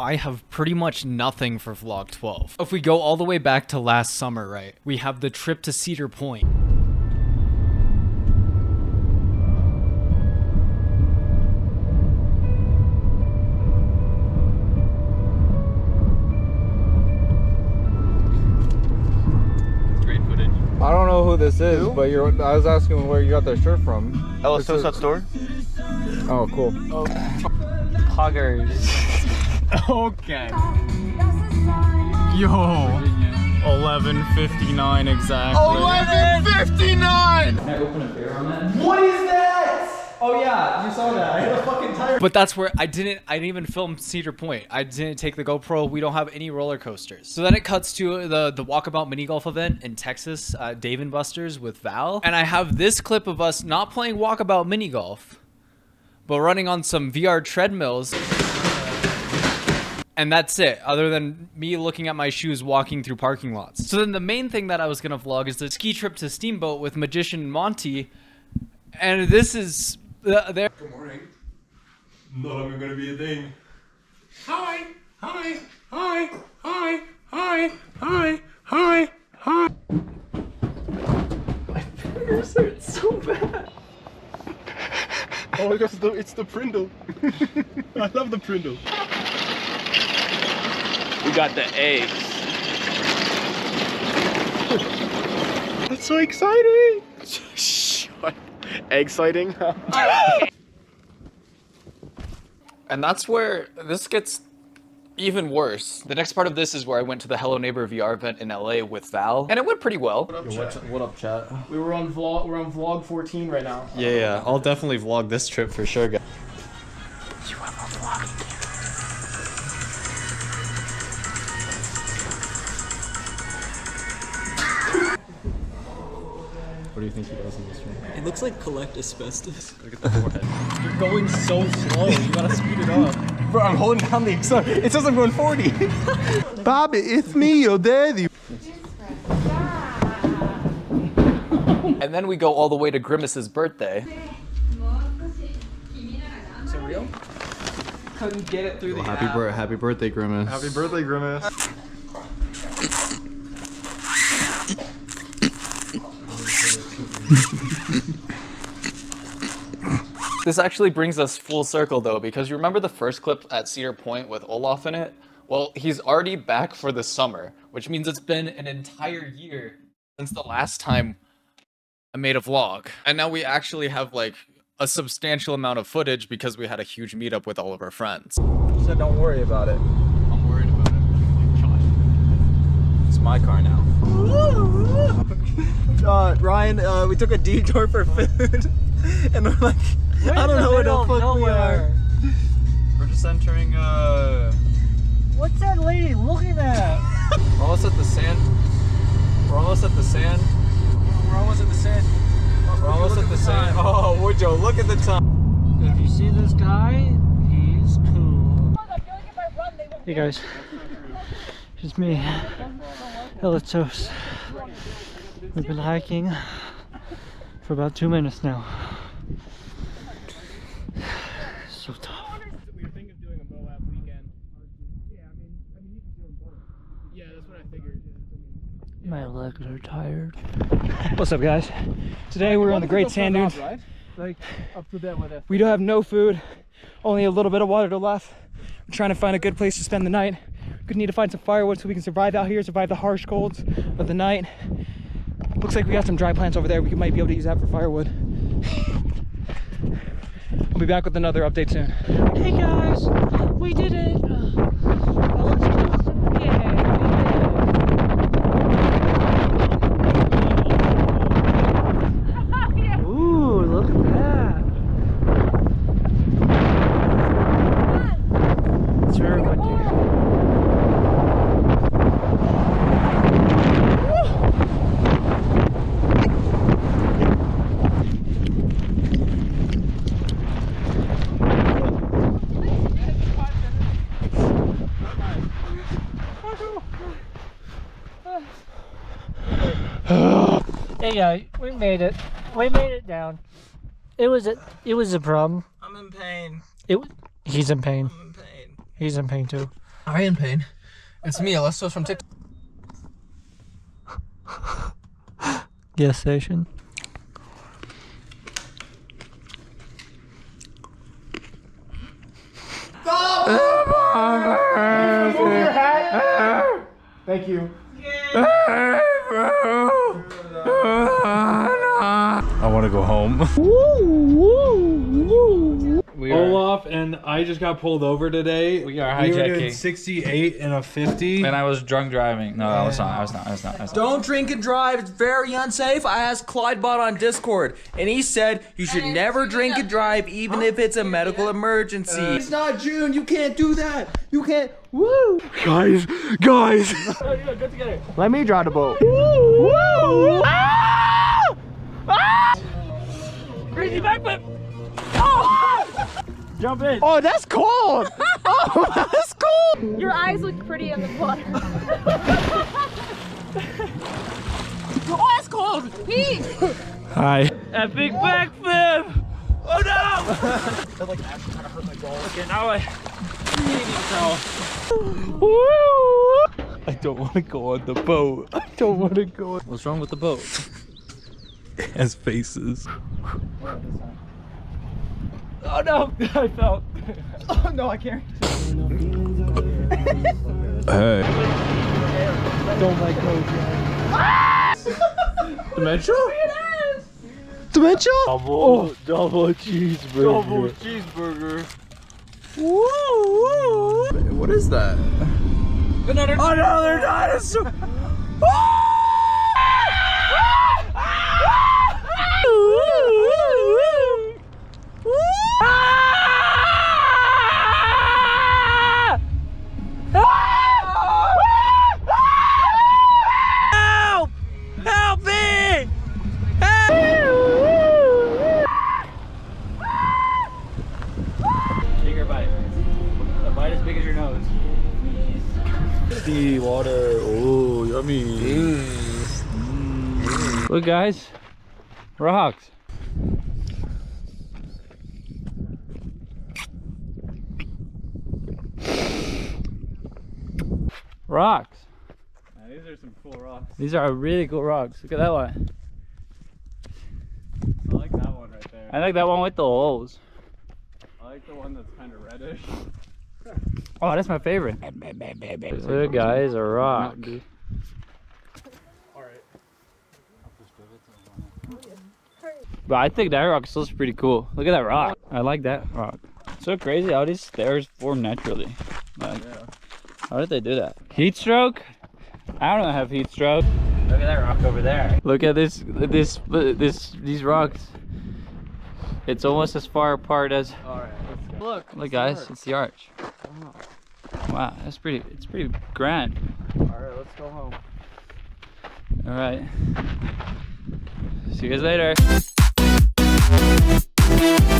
I have pretty much nothing for vlog 12. If we go all the way back to last summer, right, we have the trip to Cedar Point. I don't know who this is, but I was asking where you got that shirt from. LSToast store. Oh, cool. Oh. Poggers. Okay. Yo. 11:59 exactly. 11:59. Can I open a beer on that? What is that? Oh yeah, you saw that. I had a fucking tire. But that's where I didn't even film Cedar Point. I didn't take the GoPro. We don't have any roller coasters. So then it cuts to the walkabout mini golf event in Texas, Dave and Buster's with Val. And I have this clip of us not playing walkabout mini golf, but running on some VR treadmills. And that's it, other than me looking at my shoes walking through parking lots. So then the main thing that I was gonna vlog is the ski trip to Steamboat with Magician Monty. And this is there. Good morning. No longer gonna be a thing. Hi, hi, hi, hi, hi, hi, hi, hi. My fingers hurt so bad. Oh my gosh, it's the Prindle. I love the Prindle. We got the eggs. That's so exciting! Egg sighting? And that's where this gets even worse. The next part of this is where I went to the Hello Neighbor VR event in LA with Val, and it went pretty well. What up, chat? What up, chat? We were on vlog. We're on vlog 14 right now. Yeah, yeah. I'll definitely vlog this trip for sure, guys. You want more vlogging? What do you think he does in this room? It looks like collect asbestos. Look at the forehead. You're going so slow. You gotta speed it up. Bro, I'm holding down the accelerator. It says I'm going 40. Bobby, it's me, your daddy. And then we go all the way to Grimace's birthday. Is it real? Couldn't get it through the app. Happy birthday, Grimace. Happy birthday, Grimace. This actually brings us full circle though, because you remember the first clip at Cedar Point with Olaf in it? Well, he's already back for the summer, which means it's been an entire year since the last time I made a vlog. And now we actually have like a substantial amount of footage because we had a huge meetup with all of our friends. So don't worry about it. I'm worried about it. Oh, it's my car now. Ryan, we took a detour for food, and we're like, I don't know where the fuck we are. We're just entering, What's that lady looking at? We're almost at the sand. We're almost at the sand. We're almost at the sand. We're almost at the sand. Oh, Wojo, look at the time. If you see this guy, he's cool. Hey guys, it's me, LSToast. We've been hiking for about 2 minutes now. So tough. We were thinking of doing a Moab weekend. Yeah, I mean you could do a Moab. Yeah, that's what I figured. My legs are tired. What's up, guys? Today we're on the Great Sand Dunes. Right? Like up to that with us. We don't have no food, only a little bit of water to left. We're trying to find a good place to spend the night. We're gonna need to find some firewood so we can survive out here, survive the harsh colds of the night. Looks like we got some dry plants over there. We might be able to use that for firewood. I'll be back with another update soon. Hey guys, we did it. Yeah. Ooh, look at that. It's very good, dude. Yeah, we made it. We made it down. It was a problem. I'm in pain. He's in pain. I'm in pain. He's in pain too. I am pain. It's me, LSToast from TikTok. Gas station. Thank you. Yeah. I want to go home. Olaf and I just got pulled over today. We are hijacking. We were doing 68 and a 50. And I was drunk driving. No, I was not. I was not. Don't drink and drive. It's very unsafe. I asked Clydebot on Discord, and he said you should never drink and drive, even if it's a medical emergency. It's not June. You can't do that. You can't. Woo! Guys, guys. Get together. Let me drive the boat. Woo! Woo! Ah! Ah! Crazy backflip. Oh! Jump in. Oh, that's cold. Oh, that's cold. Your eyes look pretty in the water. Oh, that's cold. Heat. Hi. Epic backflip. Oh no! That like actually kind of hurt my balls. Okay, now I don't want to go on the boat. I don't want to go on. What's wrong with the boat? It has faces. Oh no! I fell. Oh no, I can't. Hey. Don't let go, Jack. Dementia? Dementia? Double cheeseburger. Double cheeseburger. Whoa, whoa. What is that? Another dinosaur! Water, oh yummy! Mm. Look, guys, rocks. Rocks. Now, these are some cool rocks. These are really cool rocks. Look at that one. I like that one right there. I like that one with the holes. I like the one that's kind of reddish. Oh, that's my favorite. Look, guys, a rock. But I think that rock still looks pretty cool. Look at that rock. I like that rock. It's so crazy how these stairs form naturally. Like, how did they do that? Heat stroke? I don't have heat stroke. Look at that rock over there. Look at these rocks. It's almost as far apart as. All right, let's go. Look, guys, it's the arch. Wow. Wow, that's pretty. It's pretty grand. All right, let's go home. All right. See you guys later.